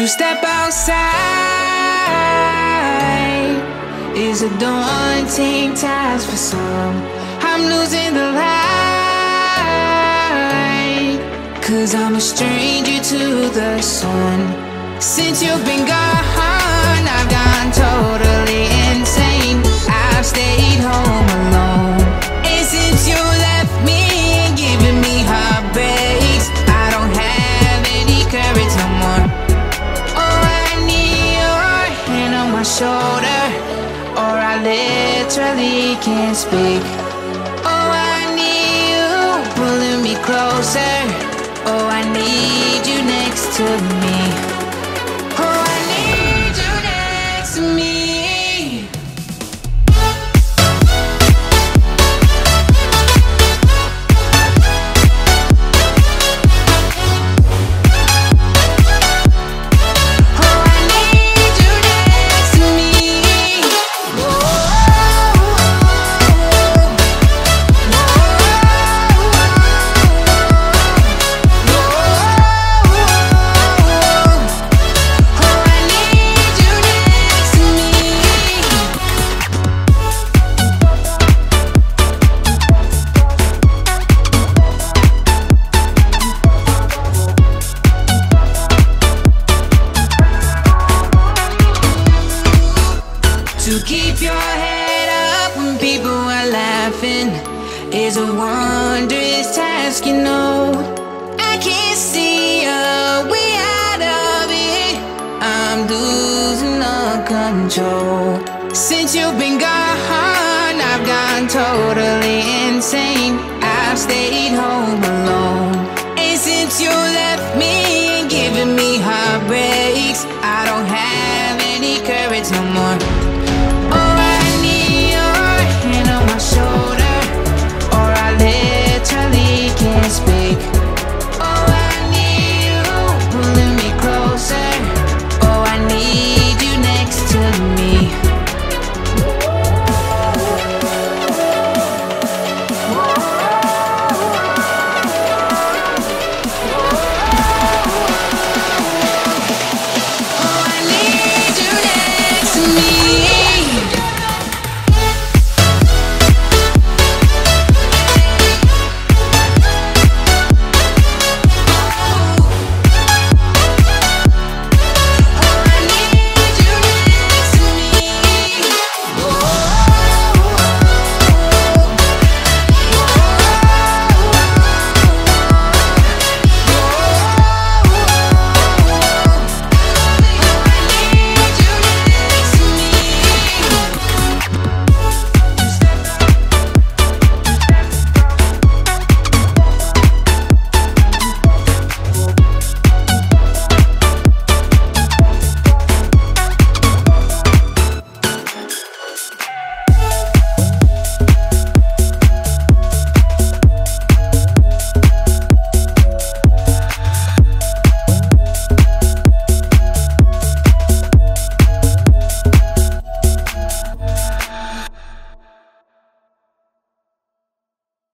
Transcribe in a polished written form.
to step outside is a daunting task for some. I'm losing the light, 'cause I'm a stranger to the sun. Since you've been gone, I've gone totally insane. I've stayed home alone, and since you left me, you're giving me heartbreaks. I don't have any courage no more. Oh, I need your hand on my shoulder, or I literally can't speak. Oh, I need you pulling me closer. Oh, I need you next to me. Oh, I need you next to me. To keep your head up when people are laughing is a wondrous task, you know. I can't see a way out of it. I'm losing all control. Since you've been gone, I've gone totally insane. I've stayed home alone, and since you